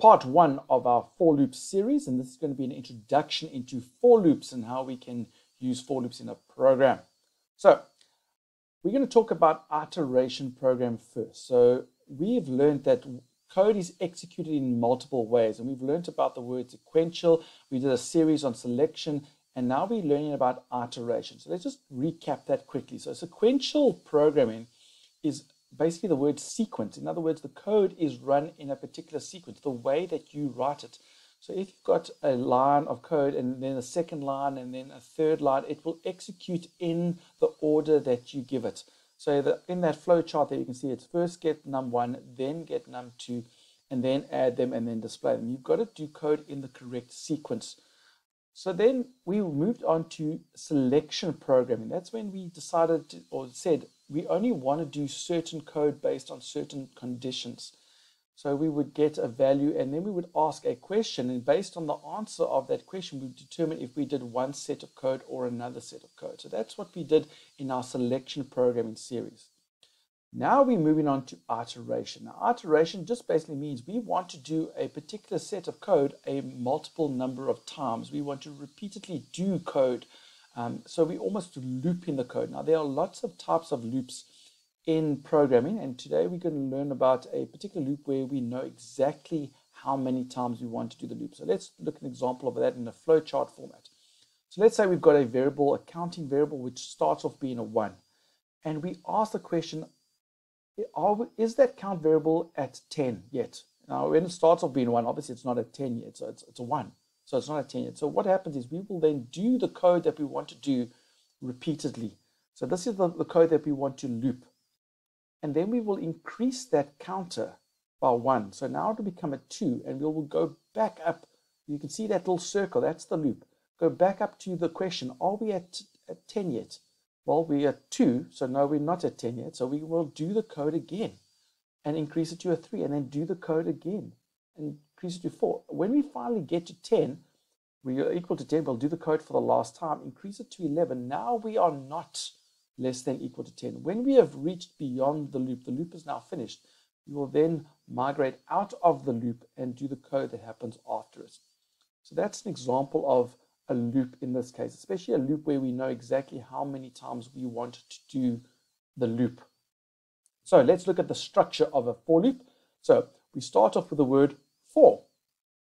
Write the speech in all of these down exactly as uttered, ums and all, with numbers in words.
part one of our for loops series, and this is going to be an introduction into for loops and how we can use for loops in a program. So we're going to talk about iteration program first. So we've learned that code is executed in multiple ways, and we've learned about the word sequential. We did a series on selection, and now we're learning about iteration. So let's just recap that quickly. So sequential programming is basically the word sequence. In other words, the code is run in a particular sequence, the way that you write it. So if you've got a line of code and then a second line and then a third line, it will execute in the order that you give it. So the, in that flow chart there, you can see it's first get num one, then get num two, and then add them and then display them. You've got to do code in the correct sequence. So then we moved on to selection programming. That's when we decided to, or said we only want to do certain code based on certain conditions. So we would get a value and then we would ask a question, and based on the answer of that question, we would determine if we did one set of code or another set of code. So that's what we did in our selection programming series. Now we're moving on to iteration. Now iteration just basically means we want to do a particular set of code a multiple number of times. We want to repeatedly do code. Um, so we almost loop in the code. Now there are lots of types of loops in programming, and today we're going to learn about a particular loop where we know exactly how many times we want to do the loop. So let's look at an example of that in a flowchart format. So let's say we've got a variable, a counting variable, which starts off being a one, and we ask the question, are we, is that count variable at ten yet? Now when it starts off being one, obviously it's not at ten yet, so it's, it's a one, so it's not at ten yet. So what happens is we will then do the code that we want to do repeatedly. So this is the, the code that we want to loop. And then we will increase that counter by one. So now it'll become a two, and we will go back up. You can see that little circle, that's the loop. Go back up to the question, are we at, at ten yet? Well, we are two, so no, we're not at ten yet. So we will do the code again and increase it to a three, and then do the code again and increase it to four. When we finally get to ten, we are equal to ten, we'll do the code for the last time, increase it to eleven. Now we are not less than equal to ten. When we have reached beyond the loop, the loop is now finished, we will then migrate out of the loop and do the code that happens after it. So that's an example of a loop in this case, especially a loop where we know exactly how many times we want to do the loop. So let's look at the structure of a for loop. So we start off with the word for,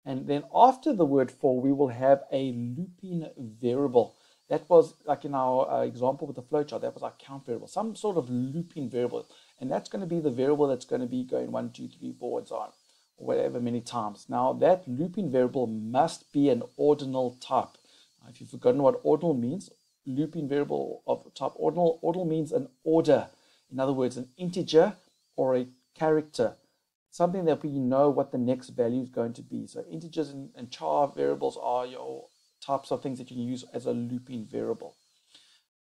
and then after the word for, we will have a looping variable. That was like in our uh, example with the flowchart, that was our count variable, some sort of looping variable. And that's going to be the variable that's going to be going one, two, three, four, and so on, or whatever many times. Now that looping variable must be an ordinal type. Now, if you've forgotten what ordinal means, looping variable of type ordinal, ordinal means an order. In other words, an integer or a character, something that we know what the next value is going to be. So integers and, and char variables are your types of things that you can use as a looping variable.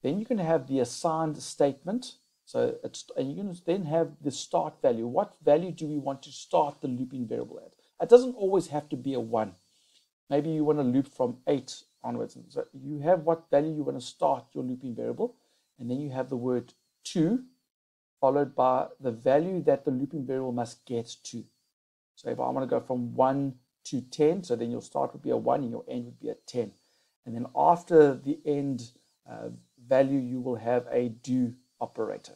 Then you can have the assigned statement. So it's, and you can then have the start value. What value do we want to start the looping variable at? It doesn't always have to be a one. Maybe you want to loop from eight onwards. So you have what value you want to start your looping variable, and then you have the word to, followed by the value that the looping variable must get to. So if I want to go from one to ten, so then your start would be a one and your end would be a ten, and then after the end uh, value you will have a do operator.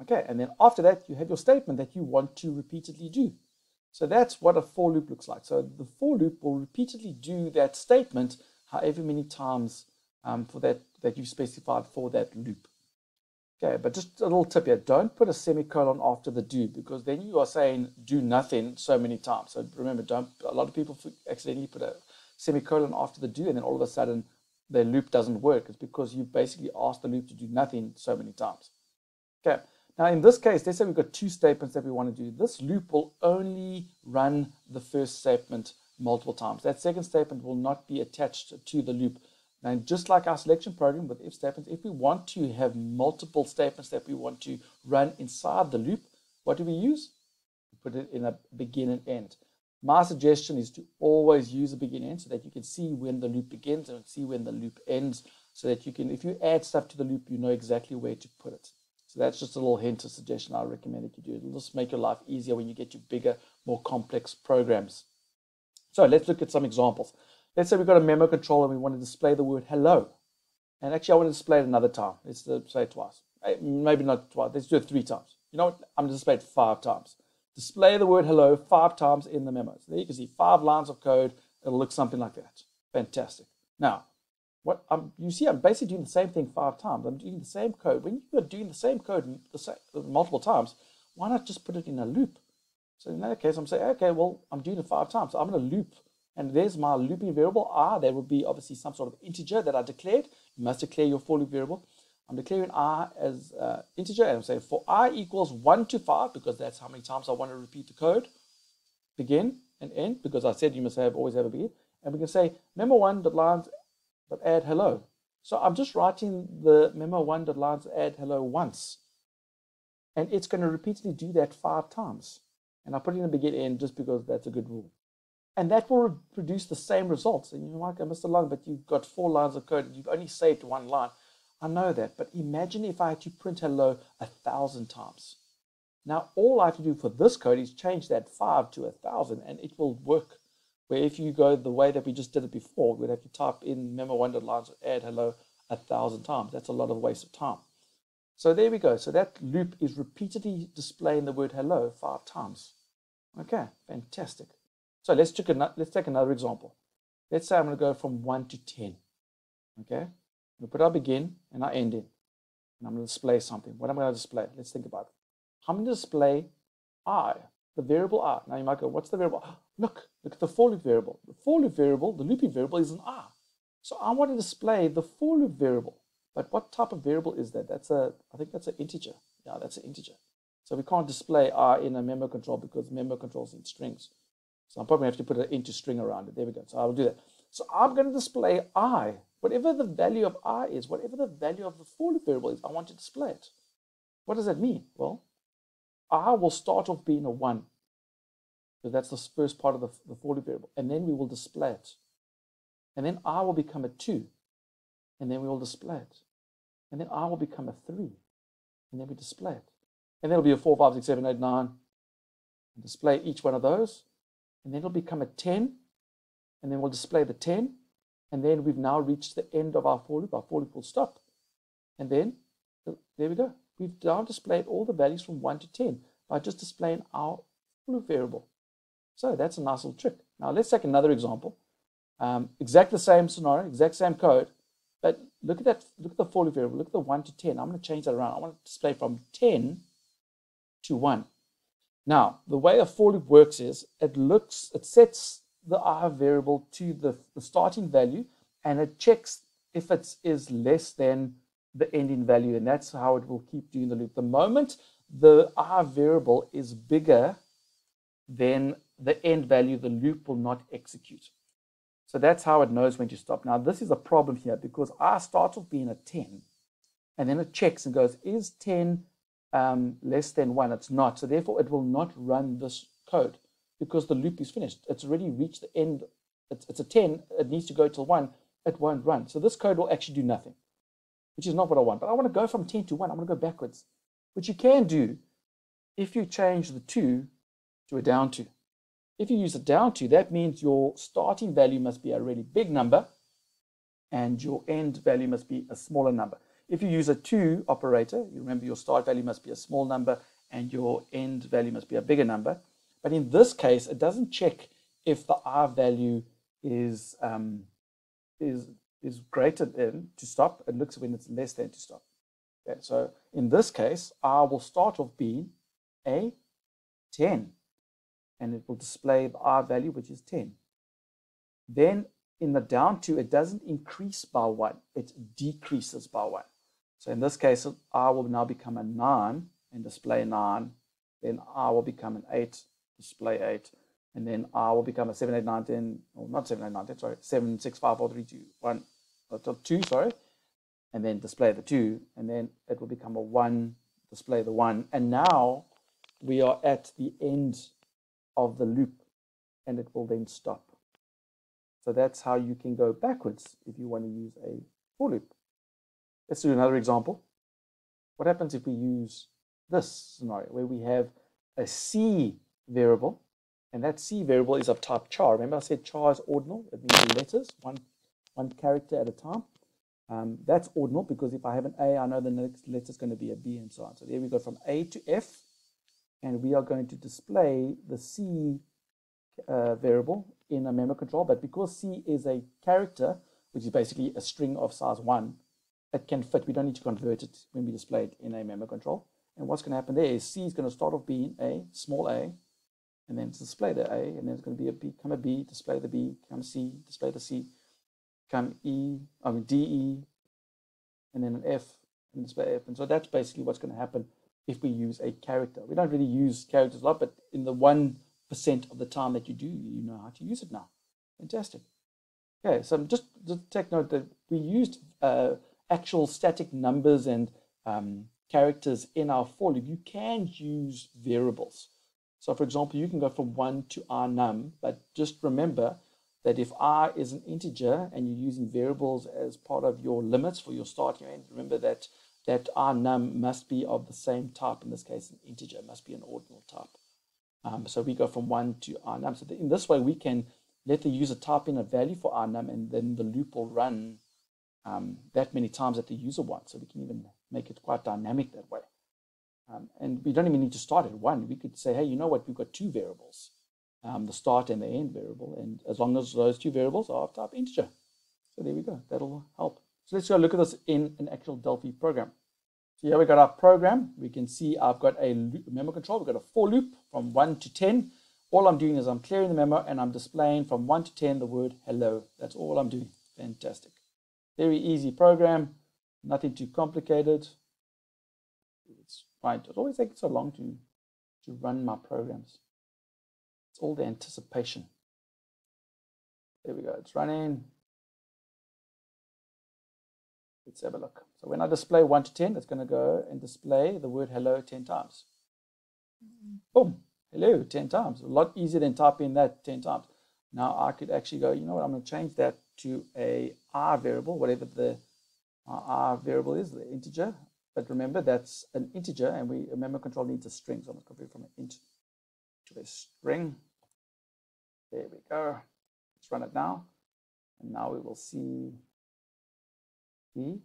Okay, and then after that you have your statement that you want to repeatedly do. So that's what a for loop looks like. So the for loop will repeatedly do that statement however many times um, for that that you've specified for that loop. Okay, but just a little tip here, don't put a semicolon after the do, because then you are saying do nothing so many times. So remember, don't, a lot of people accidentally put a semicolon after the do, and then all of a sudden their loop doesn't work. It's because you basically asked the loop to do nothing so many times. Okay, now in this case, let's say we've got two statements that we want to do. This loop will only run the first statement multiple times. That second statement will not be attached to the loop. Now, just like our selection program with if statements, if we want to have multiple statements that we want to run inside the loop, what do we use? We put it in a begin and end. My suggestion is to always use a begin and end so that you can see when the loop begins and see when the loop ends, so that you can, if you add stuff to the loop, you know exactly where to put it. So that's just a little hint or suggestion I recommend that you do. It'll just make your life easier when you get to bigger, more complex programs. So let's look at some examples. Let's say we've got a memo control and we want to display the word hello. And actually, I want to display it another time. Let's display it twice. Maybe not twice. Let's do it three times. You know what? I'm going to display it five times. Display the word hello five times in the memo. So there you can see five lines of code. It'll look something like that. Fantastic. Now, what I'm, you see, I'm basically doing the same thing five times. I'm doing the same code. When you're doing the same code the same, multiple times, why not just put it in a loop? So in that case, I'm saying, okay, well, I'm doing it five times. So I'm going to loop. And there's my looping variable, I. There will be obviously some sort of integer that I declared. You must declare your for loop variable. I'm declaring I as uh, integer. And I'm saying for I equals one to five, because that's how many times I want to repeat the code. Begin and end, because I said you must have always have a begin. And we can say memo one dot lines but add hello. So I'm just writing the memo one dot lines add hello once. And it's going to repeatedly do that five times. And I put it in the begin end just because that's a good rule. And that will produce the same results. And you might go, Mister Long, but you've got four lines of code. You've only saved one line. I know that. But imagine if I had to print hello a thousand times. Now, all I have to do for this code is change that five to a thousand, and it will work. Where if you go the way that we just did it before, we'd have to type in memo one dot lines add hello a thousand times. That's a lot of waste of time. So there we go. So that loop is repeatedly displaying the word hello five times. Okay, fantastic. So let's take another, let's take another example. Let's say I'm going to go from one to ten. Okay, we put our begin and our end in. And I'm going to display something. What am I going to display? Let's think about it. I'm going to display I, the variable I. Now you might go, what's the variable? Look, look at the for loop variable. The for loop variable, the looping variable is an I. So I want to display the for loop variable. But what type of variable is that? That's a, I think that's an integer. Yeah, that's an integer. So we can't display I in a memo control because memo controls need strings. So I'm probably going to have to put an integer string around it. There we go. So I will do that. So I'm going to display I, whatever the value of I is, whatever the value of the for loop variable is, I want to display it. What does that mean? Well, I will start off being a one. So that's the first part of the, the for loop variable. And then we will display it. And then I will become a two. And then we will display it. And then I will become a three. And then we display it. And then it'll be a four, five, six, seven, eight, nine. And display each one of those. And then it'll become a ten. And then we'll display the ten. And then we've now reached the end of our for loop. Our for loop will stop. And then, there we go. We've now displayed all the values from one to ten by just displaying our for loop variable. So that's a nice little trick. Now let's take another example. Um, exact the same scenario, exact same code. But look at that, look at the for loop variable, look at the one to ten. I'm going to change that around. I want to display from ten to one. Now, the way a for loop works is it looks, it sets the I variable to the, the starting value and it checks if it is less than the ending value, and that's how it will keep doing the loop. The moment the I variable is bigger than the end value, the loop will not execute. So that's how it knows when to stop. Now, this is a problem here because I start off being a ten, and then it checks and goes, is ten um, less than one? It's not. So therefore, it will not run this code because the loop is finished. It's already reached the end. It's, it's a ten. It needs to go till one. It won't run. So this code will actually do nothing, which is not what I want. But I want to go from ten to one. I want to go backwards, which you can do if you change the two to a down two. If you use a down two, that means your starting value must be a really big number and your end value must be a smaller number. If you use a two operator, you remember your start value must be a small number and your end value must be a bigger number. But in this case, it doesn't check if the I value is, um, is, is greater than to stop. It looks when it's less than to stop. Okay, so in this case, I will start off being a ten. And it will display the I value, which is ten. Then in the down two, it doesn't increase by one, it decreases by one. So in this case, I will now become a nine and display nine. Then I will become an eight, display eight. And then I will become a seven, eight, nine, ten, or not seven, eight, nine, ten, sorry, seven, six, five, four, three, two, one, two, sorry. And then display the two. And then it will become a one, display the one. And now we are at the end of the loop, and it will then stop. So that's how you can go backwards if you want to use a for loop. Let's do another example. What happens if we use this scenario where we have a C variable And that C variable is of type char. Remember I said char is ordinal. It means letters, one, one character at a time. Um, that's ordinal because if I have an A, I know the next letter is going to be a B and so on. So there we go from A to F. And we are going to display the C uh, variable in a memory control. But because C is a character, which is basically a string of size one, it can fit. We don't need to convert it when we display it in a memory control. And what's going to happen there is C is going to start off being A, small a, and then display the A, and then it's going to be a B, come a B, display the B, come C, display the C, come E, I mean D, E, and then an F, and display F. And so that's basically what's going to happen if we use a character. We don't really use characters a lot, but in the one percent of the time that you do, you know how to use it now. Fantastic. Okay, so just, just take note that we used uh, actual static numbers and um, characters in our for loop. You can use variables. So for example, you can go from one to r num, but just remember that if r is an integer and you're using variables as part of your limits for your start and end, remember that that r num must be of the same type. In this case, an integer, it must be an ordinal type. Um, so we go from one to r num. So in this way, we can let the user type in a value for r num, and then the loop will run um, that many times that the user wants. So we can even make it quite dynamic that way. Um, and we don't even need to start at one. We could say, hey, you know what? We've got two variables, um, the start and the end variable. And as long as those two variables are of type integer. So there we go. That'll help. So let's go look at this in an actual Delphi program. So here we've got our program. We can see I've got a loop memory control. We've got a for loop from one to ten. All I'm doing is I'm clearing the memory and I'm displaying from one to ten the word hello. That's all I'm doing. Fantastic. Very easy program. Nothing too complicated. It's right. It always takes so long to, to run my programs. It's all the anticipation. There we go. It's running. Let's have a look. So when I display one to ten, it's going to go and display the word hello ten times. Boom. Hello ten times. A lot easier than typing that ten times. Now I could actually go, you know what, I'm going to change that to a R variable, whatever the R variable is, the integer. But remember, that's an integer, and we a memory control needs a string. So I'm going to convert from an int to a string. There we go. Let's run it now. And now we will see the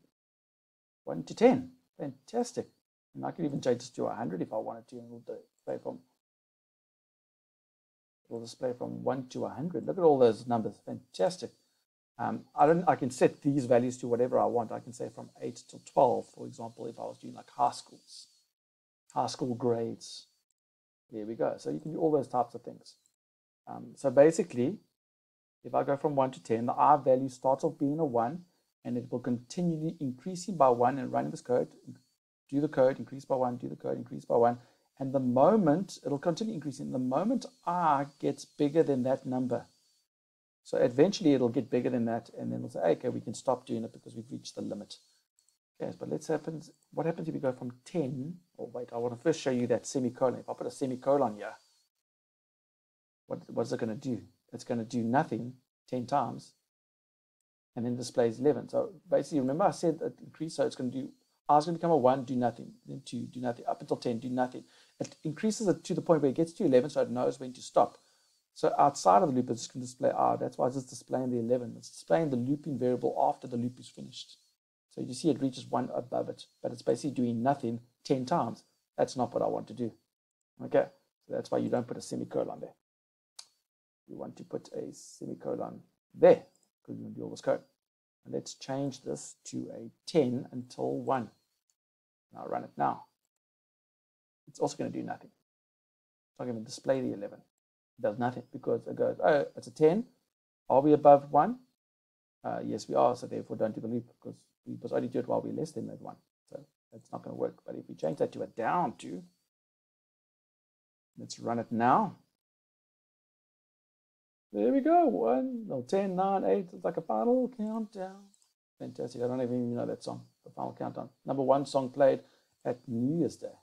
one to ten. Fantastic. And I could even change this to one hundred if I wanted to. And we'll display from, we'll display from one to one hundred. Look at all those numbers. Fantastic. Um, I don't. I can set these values to whatever I want. I can say from eight to twelve, for example, if I was doing like high schools, high school grades. There we go. So you can do all those types of things. Um, so basically, if I go from one to ten, the R value starts off being a one, and it will continually increasing by one and running this code. Do the code, increase by one, do the code, increase by one. And the moment, it'll continue increasing. The moment R gets bigger than that number, so eventually it'll get bigger than that, and then we'll say, okay, we can stop doing it because we've reached the limit. Okay, but let's happen, what happens if we go from ten, oh wait, I want to first show you that semicolon. If I put a semicolon here, what, what's it going to do? It's going to do nothing ten times, and then displays eleven. So basically, remember I said that increase, so it's going to do, R is going to become a one, do nothing, then two, do nothing, up until ten, do nothing. It increases it to the point where it gets to eleven, so it knows when to stop. So outside of the loop, it's going to display R. That's why it's just displaying the eleven. It's displaying the looping variable after the loop is finished. So you see it reaches one above it, but it's basically doing nothing ten times. That's not what I want to do. Okay, so that's why you don't put a semicolon there. You want to put a semicolon there because you want to do all this code. And let's change this to a ten until one. Now run it now. It's also going to do nothing. It's not going to display the eleven. Does nothing because it goes, oh, it's a ten. Are we above one? Uh, yes, we are. So therefore, don't do the loop because we must only do it while we're less than that one. So that's not going to work. But if we change that to a down two, let's run it now. There we go. One, no, ten, nine, eight. It's like a final countdown. Fantastic. I don't even know that song. The final countdown. Number one song played at New Year's Day.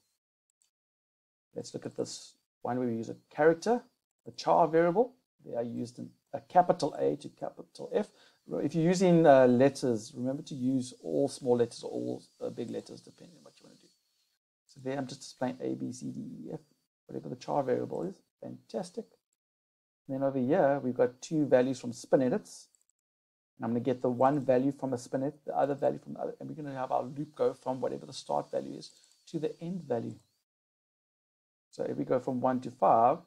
Let's look at this one where we use a character. The char variable, they are used in a capital A to capital F. If you're using uh, letters, remember to use all small letters or all uh, big letters, depending on what you want to do. So there I'm just displaying A, B, C, D, E, F, whatever the char variable is. Fantastic. Then over here, we've got two values from spin edits. And I'm going to get the one value from a spin edit, the other value from the other, and we're going to have our loop go from whatever the start value is to the end value. So if we go from one to five,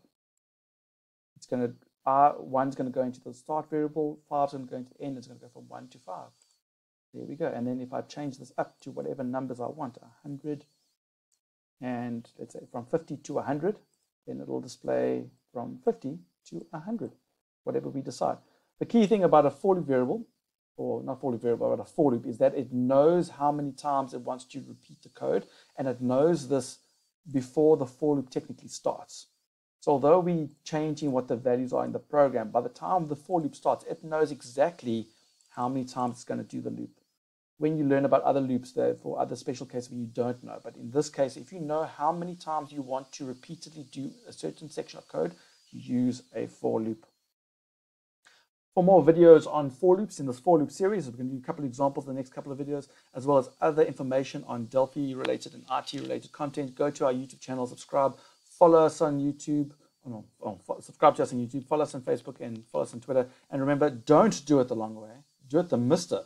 it's going to, R, one's going to go into the start variable, five's going to go into the end, it's going to go from one to five. There we go. And then if I change this up to whatever numbers I want, one hundred, and let's say from fifty to one hundred, then it'll display from fifty to one hundred, whatever we decide. The key thing about a for loop variable, or not for loop variable, but a for loop, is that it knows how many times it wants to repeat the code, and it knows this before the for loop technically starts. So although we're changing what the values are in the program, by the time the for loop starts, it knows exactly how many times it's going to do the loop. When you learn about other loops, there for other special cases where you don't know, but in this case, if you know how many times you want to repeatedly do a certain section of code, you use a for loop. For more videos on for loops in this for loop series, we're going to do a couple of examples in the next couple of videos, as well as other information on Delphi related and I T related content. Go to our YouTube channel, subscribe, follow us on YouTube, oh, oh, subscribe to us on YouTube, follow us on Facebook, and follow us on Twitter. And remember, don't do it the long way, do it the Mister